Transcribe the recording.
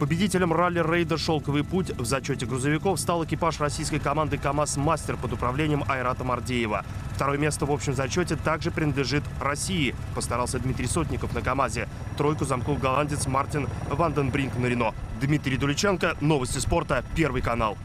Победителем ралли-рейда «Шелковый путь» в зачете грузовиков стал экипаж российской команды «КамАЗ-Мастер» под управлением Айрата Мардеева. Второе место в общем зачете также принадлежит России. Постарался Дмитрий Сотников на «КамАЗе». Тройку замков голландец Мартин Ван ден Бринк на «Рено». Дмитрий Дуличенко, новости спорта, Первый канал.